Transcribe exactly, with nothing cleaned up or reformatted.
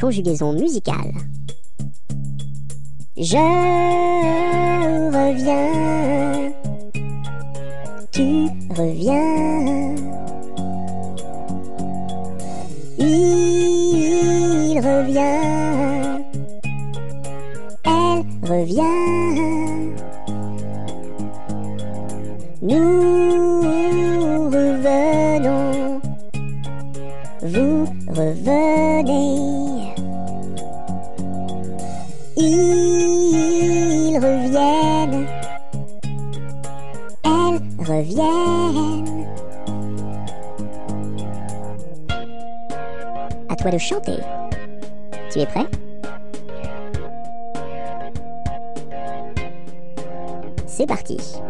Conjugaison musicale. Je reviens, tu reviens, il revient, elle revient, nous revenons, vous revenez. Ils reviennent, elles reviennent. À toi de chanter. Tu es prêt? C'est parti.